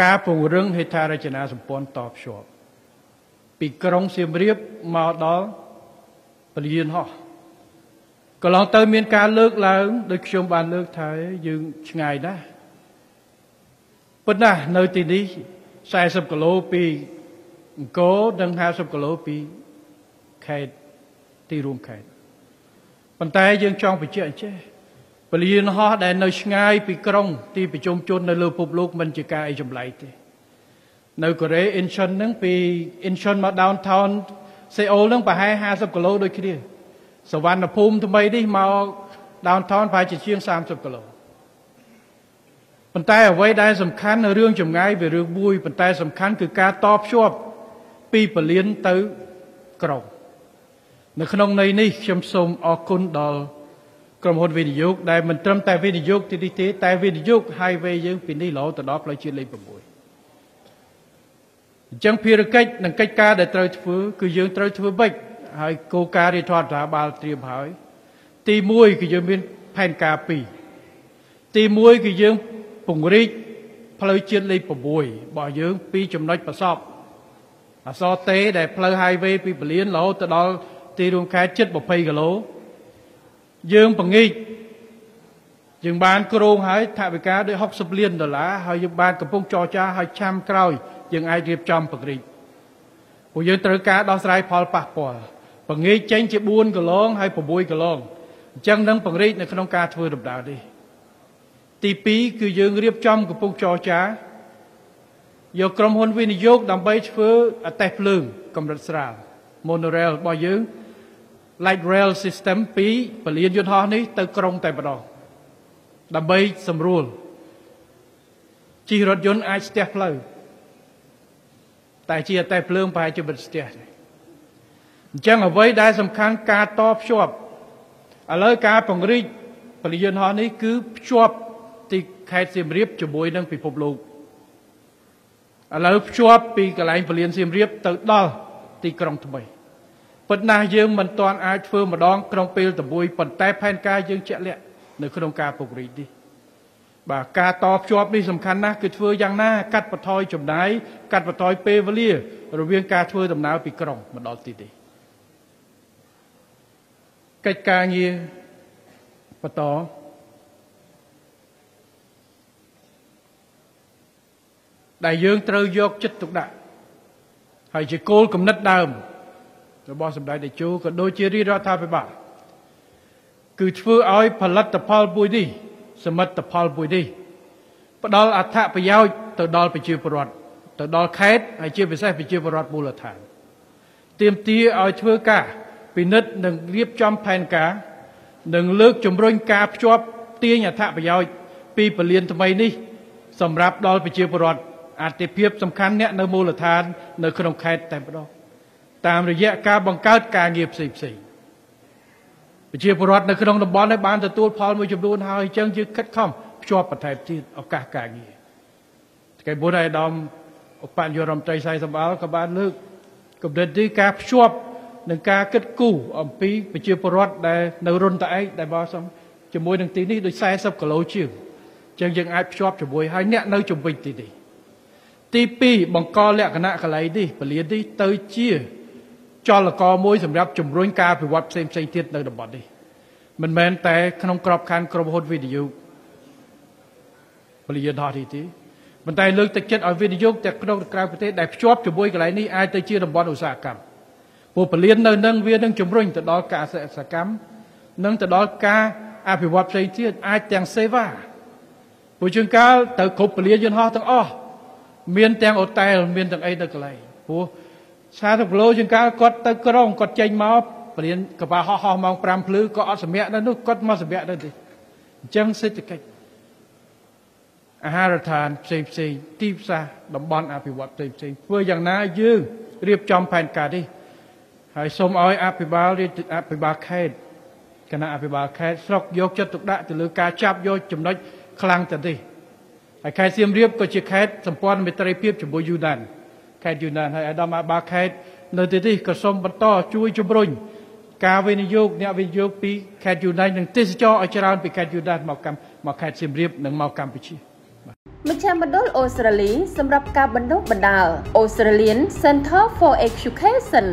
การปรุงเรื่องเหตุการณ์นาสมปองตอบสอบปีกรงเสียมเรียบมาดอปริยินห่อก็ลองเติมเมียนการเลิกแล้วโดยชมบานเลิกไทยยืนไงนะปัจจุบันในที่นี้ใส่สับกะโลปีโก้ดังหาสับกะโลปีใครที่รวมใครปัจจัยยังจ้องไปเชื่อเชื่อปริยินห่อแต่ในไงปีกรงที่ไปชมชนในเรือพบลูกมันจะกลายจำไหลที่ในกรณีอินชอนนั่งปีอินชอนมาดาวน์ทาวน์เซโอเรื่องไปให้ห้าสิบกิโลโดยคิดดิสวรรณภูมิทำไมดิมาดาวน์ทาวน์ไปจิตเชียง30 กิโลปัจจัยเอาไว้ได้สำคัญในเรื่องจำง่ายเป็นเรื่องบุยปัจจัยสำคัญคือการตอบชอบปีเปลี่ยนเต๋อกรองในขนมในนี้ชมสมออกคุณดอลกรมหุ่นวิทยุได้มันตรมแต่วิทยุที่ดีที่แต่วิทยุไฮเวย์ยังเป็นได้หล่อแต่ดอกลอยชีเลยเป็นบุยจังพิรกิจนังกิจการได้ตรวจฟื้นคือยังตรวจฟื้นไปให้โกการได้ทอดสาบาลเตรียมหายตีมวยคือยังเป็นแผ่นกาปีตีมวยคือยังปุ่งริกพลอยเชียนเลยปบวยบ่อยังปีจำนวนประสอบอาซอเต้ได้พลอยไฮเวย์ปีเปลี่ยนโลแต่เราตีรวมแค่เจ็ดบ่ไปกับโลยังปุ่งริกยังบ้านกรงหายถ่ายไปการได้ฮอกสเปลียนดอลลาร์หายยังบ้านกับพงจอจ้าหายชามกล้วยยังไอเรียบจำปกติผู้ยังตระการดาวสายพอลปะปอปังงี้เจงจะบุญก็ร้องให้ปบุยก็ร้องจังนั้นปังงี้ในขนมกาทัวร์ดับดาวดีตีปีคือยังเรียบจำกับพวกจอจ้าโยกกรมหุ่นวินยกดำใบเชื้อแตกเพลิงกำลังสร้างโมโนเรลบ่อยยังไลท์เรลซิสเต็มปีเปลี่ยนยนต์ฮอนี้เติมกรงแต่ประดองดำใบสำรวจจีรถยนต์ไอสเตปเลยแต่เชียแต่เพลิงไปจะบดเสียจังเอาไว้ได้สำคัญการตอบชอบอะไรการปงริปริยนหอนี้คือชอบที่ใครเสียมเรียบจะบวยนั่งปีพบลูกอะไรชอบปีกระไรปริยนเสียมเรียบติดดอตีกรองทำไมปัจนาเยื่อมันตอนอาเฟื่อมาดองกรองปีตะบวยปัจแต่แผ่นกายเยื่อเจาะเละในขนมการปงริดีบ่าการตอบชอบนี่สำคัญนะคือเฟื่อยังหน้ากัดปะทอยจมไหนกัดปะทอยเปเวลีระเวียงการเฟื่อดำน้ำปีกรองมันดอตีดีกิจการเงี้ยปะต่อได้ยื่นเตยยกจิตตุกได้ให้จีโก้กับนัดดำระบอบสมัยเดชูกับโดยเจริญราธาไปบ่าคือเฟื่ออ้อยผลัดตะพอลบุยดีสมัติพอลบุยดีปดอลอัฐะไปยาวตดอลไปเชื่อประวัติตดอลแคสให้เชื่อไปใส่ไปเชื่อประวัติบูรธานเตรียมตีเอาเชื่อกาปีนิดหนึ่งเรียบจำแผนกาหนึ่งเลิกจมรุ่งกาชอบเตี้ยอัฐะไปยาวปีเปลี่ยนทำไมนี่สำหรับดอลไปเชื่อประวัติอาจจะเพียบสำคัญเนี่ยในบูรธานในขนมแคสแต่ปดอลตามระยะกาบังเกิดการเงียบ14เชียร์ปรอดในขนมบอลในบ้านตะตัวพอลมาจมดูนหายเจ้าจึงคัดข้ามชอบประเทศที่เอากาการงี้ไก่บัวได้ดอมอกปานยอมใจใส่สบายกับบ้านเลิกกับเดินที่กาชอบหนึ่งกาคัดกู้อมปีไปเชียร์ปรอดได้ในรุ่นแต่ได้บอสจมวยหนึ่งตีนี้โดยใส่สับกะโหลชิวเจ้าจึงไอชอบจมวยหายเนี่ยในจมวินตีดีตีปีบังกอเละคณะอะไรดิเปลี่ยนดิเตยเชียร์จอละกอมวยสำหรับจุ่มรุ่งกาไปวัดเซมเซนเทียนในดับบอดดีมันแม้แต่ขนมกรอบคานกรมหุ่นวิทยุปริยัติทอดทีมันแต่เลือกตะเกียบเอาวิทยุแต่ขนมกลางประเทศได้ชอบจุ่มมวยกันไรนี่ไอตะเชียดับบอดอุตสาหกรรมผู้ปริยัติเนินนั่งเวียนนั่งจุ่มรุ่งแต่ดอกกาเสสกรรมนั่งแต่ดอกกาอาไปวัดเซนเทียนไอแตงเซว่าผู้จึงก้าวแต่ขบปริยัติยนห่อทั้งอ้อเมียนแตงอดแต่เมียนแตงไอตะกันไรผู้ชาติโลจึงการกดตะกร้องกดใจมาเปลี่ยนกระบะห่อห่อมองปรามพลื้อก็อัศเมียนั่นนู่นกดมาอัศเมียนั่นดิจังเศรษฐกิจอาหารทานเซฟซีทีฟซาดับบอลอภิวัตเซฟซีเพื่ออย่างน่ายืมเรียบจำแผนการดิให้สมอ้อยอภิบาลรีอภิบาลแคดคณะอภิบาลแคดสลอกยกจัตุระจะเลือกการจับโยจมน้อยคลังจันดิให้แคดเสียมเรียบก็จะแคดสัมปอนเมตรีเพียบจมบูยูดันแคดอยู่นานให้อาดามาบาแคดในที่ที่กระสมบัตต์ช่วยจุบรุนกาเวนิยกเนี่ยเวนิยกปีแคดอยู่ในหนึ่งเทศจออาจารย์ปีแคดอยู่นานหมอกกรรมหมอกแคดเสียมเรียบหนึ่งหมอกกรรมปีชี มิชชันบันดลออสเตรเลียสำหรับการบันดลบันดาล Australian Center for Education